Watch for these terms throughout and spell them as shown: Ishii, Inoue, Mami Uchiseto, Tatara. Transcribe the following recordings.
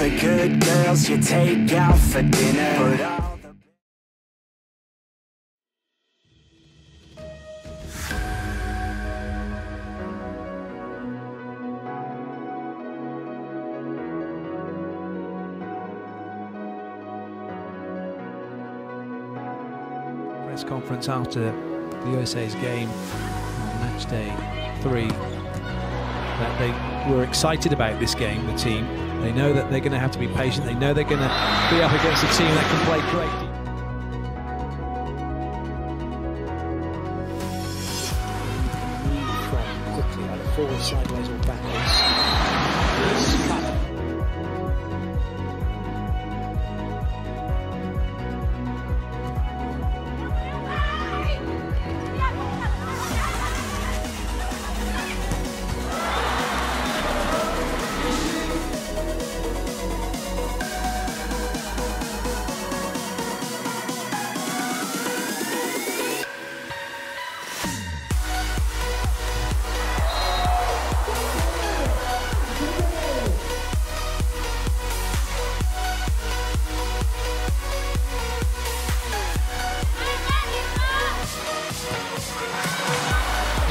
the good girls you take out for dinner, but all the... Press conference after the USA's game on match day 3, that they were excited about this game, the team. They know that they're going to have to be patient. They know they're going to be up against a team that can play great. Quickly, either forward, sideways, or backwards.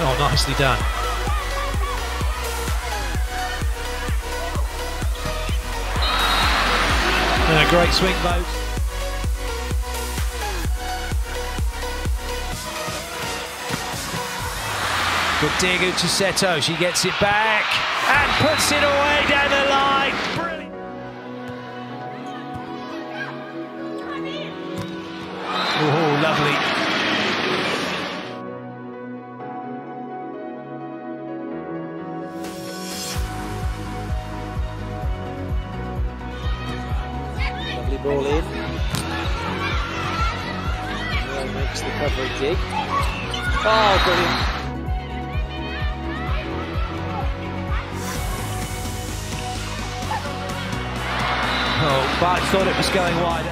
Oh, nicely done. And a great swing boat. Good dig to Uchiseto. She gets it back and puts it away down the line. Brilliant. Oh, lovely. Ball in. Well, makes the coverage dig. Oh, brilliant. Oh, but thought it was going wide.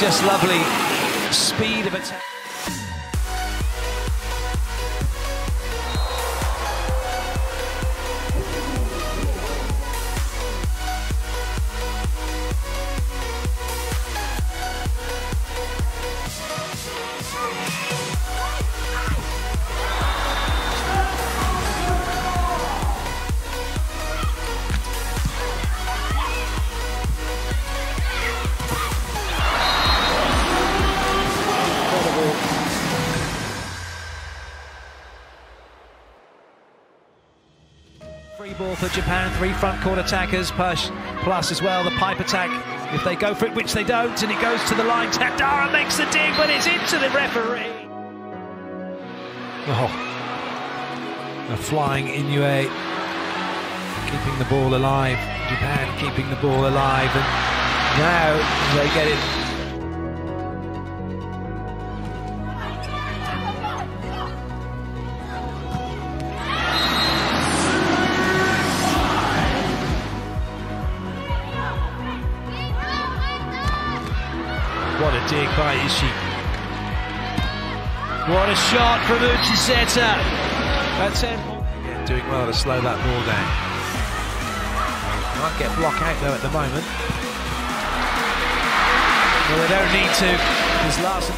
Just lovely speed of attack. Free ball for Japan, 3 front court attackers, plus as well the pipe attack if they go for it, which they don't, and it goes to the line. Tatara makes the dig, but it's into the referee. Oh, a flying Inoue, keeping the ball alive. Japan keeping the ball alive, and now they get it. What a dig by Ishii. What a shot from Uchiseto. That's it. Again, doing well to slow that ball down. Might get blocked out though at the moment. Well, they don't need to. His last.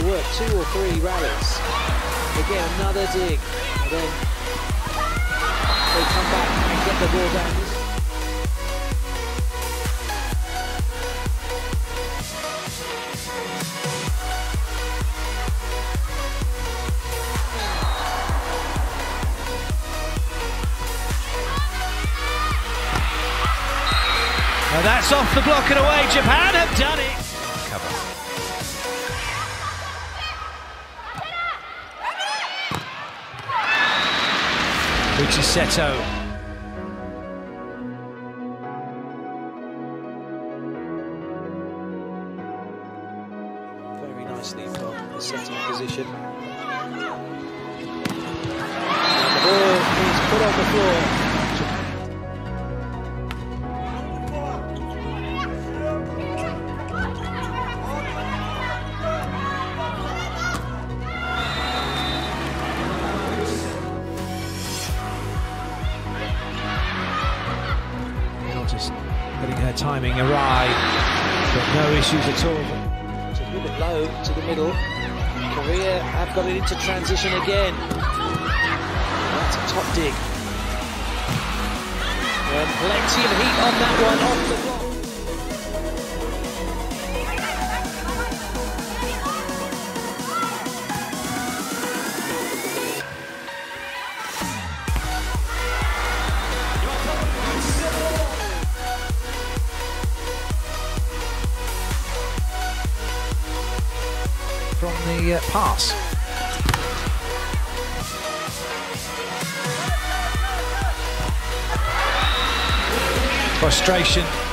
to work, 2 or 3 rallies. They get another dig, and then they come back and get the ball down. Well, that's off the block and away. Japan have done it. Cover. Uchiseto. Very nicely from the setting position. And the ball is put on the floor. Just getting her timing awry, but no issues at all. It's a little bit low to the middle. Korea have got it into transition again. That's a top dig. And plenty of heat on that one, off the block. From the pass. Frustration.